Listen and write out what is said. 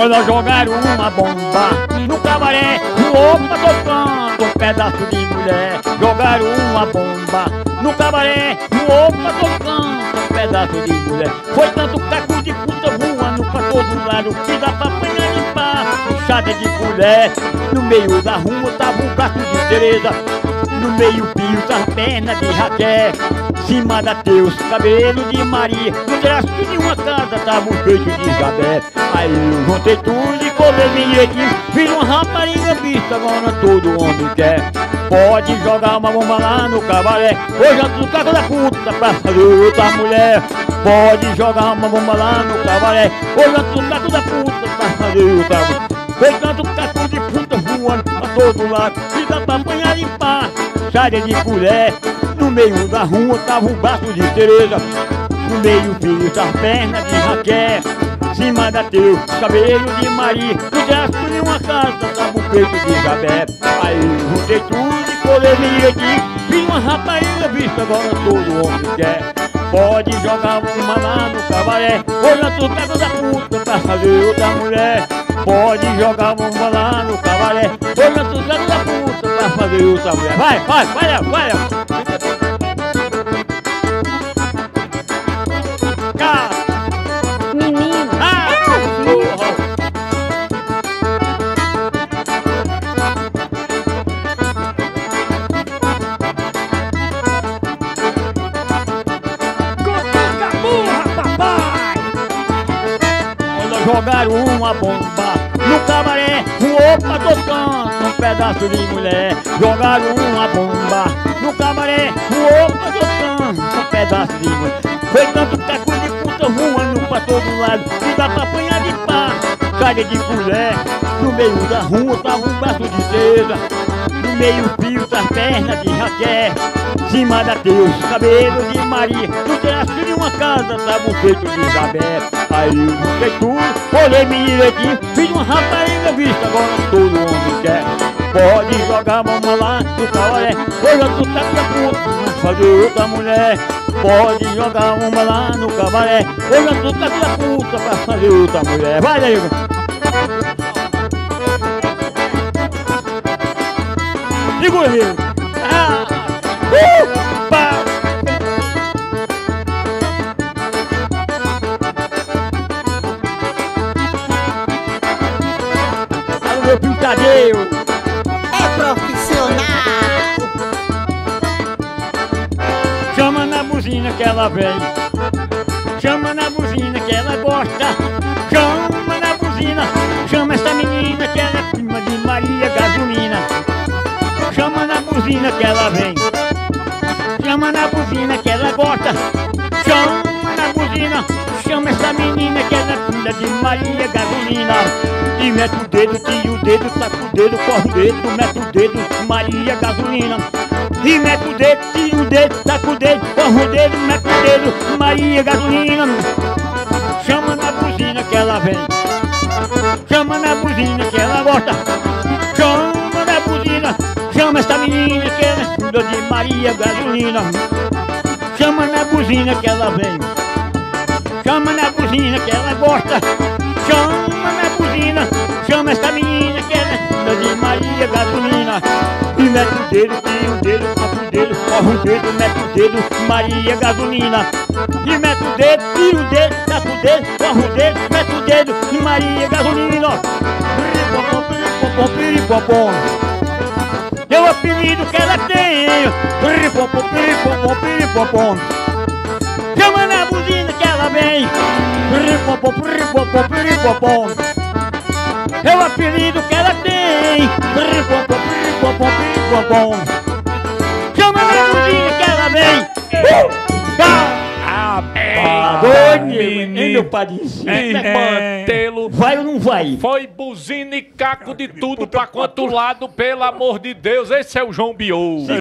Quando jogaram uma bomba no cabaré, opa, tocando um pedaço de mulher. Jogaram uma bomba no cabaré, opa, tocando um pedaço de mulher. Foi tanto caco de puta voando pra todo lado que dá pra apanhar de pá, puxada de mulher. No meio da rua tava um caco de Tereza, no meio pio das pernas de Raquel, cima da teus cabelo de Maria, no traço de uma casa tava um peito de Isabel. Aí eu juntei tudo e colei bilhetinho, fiz uma rapariga vista, agora todo homem quer. Pode jogar uma bomba lá no cabaré, hoje ando no caco da puta pra fazer outra mulher. Pode jogar uma bomba lá no cabaré, hoje ando no caco da puta pra fazer outra mulher. Foi tanto caco de puta voando pra todo lado, e dá pra apanhar em pá, puxada de mulher. No meio da rua tava um braço de Tereza, no meio pio das pernas de Raquel, cima da teu cabelo de Maria, no traço de uma casa tava o peito de Isabel. Aí juntei tudo e colei bilhetinho, fiz uma rapariga vista, agora todo homem quer. Pode jogar uma lá no cabaré, hoje a turcada da puta pra fazer outra mulher. Pode jogar bomba lá no cabaré, hoje a turcada da puta pra fazer outra mulher. Vai, vai, vai, vai, vai. Jogaram uma bomba no cabaré, opa, tocando um pedaço de mulher. Jogaram uma bomba no cabaré, opa, tocando um pedaço de mulher. Foi tanto caco de puta voando pra todo lado, que dá pra apanhar de pá, puxada de mulher. No meio da rua tava um braço de Tereza, no meio pio das pernas de Raquel, cima da teus cabelo de Maria, no traço de uma casa tava o peito de Isabel. Aí eu juntei tudo, colei bilhetinho, fiz uma rapariga vista, agora todo mundo quer. Pode jogar bomba lá no cabaré, hoje eu tô taco da puta, fazer outra mulher. Pode jogar bomba lá no cabaré, hoje eu tô taco da puta, pra fazer outra mulher. Vai daí, segura, amigo. Ah. Pintadeiro é profissional. Chama na buzina que ela vem, chama na buzina que ela gosta, chama na buzina, chama essa menina que ela é prima de Maria Gasolina. Chama na buzina que ela vem, chama na buzina que ela gosta, chama na buzina, chama essa menina que ela é prima de Maria Gasolina. E mete o dedo, tira o dedo, saca o dedo, corre o dedo, mete o dedo, Maria Gasolina. E mete o dedo, tira o dedo, saca o dedo, corre o dedo, mete o dedo, Maria Gasolina. Chama na buzina que ela vem, chama na buzina que ela gosta, chama na buzina, chama essa menina que ela é filha de Maria Gasolina. Chama na buzina que ela vem, chama na buzina que ela gosta, chama na buzina, chama essa menina que ela é filha de Maria Gasolina. E mete o dedo, tira o dedo, corre o dedo, corre o dedo, mete o dedo, Maria Gasolina. E mete o dedo, tira o dedo, saca o dedo, corre o dedo, mete o dedo, e Maria Gasolina. Piripopom, piripopom, piripopom, é o apelido que ela tem. Piripopom, piripopom, piripopom, chama na buzina que ela vem. Piripopom, piripopom, piripopom, é o apelido que ela tem. Chama na buzina que ela vem. Menino Padinho, é mantê-lo. Vai ou não vai? Foi buzina e caco de tudo pra quanto lado, pelo amor de Deus. Esse é o João Biú.